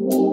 Whoa.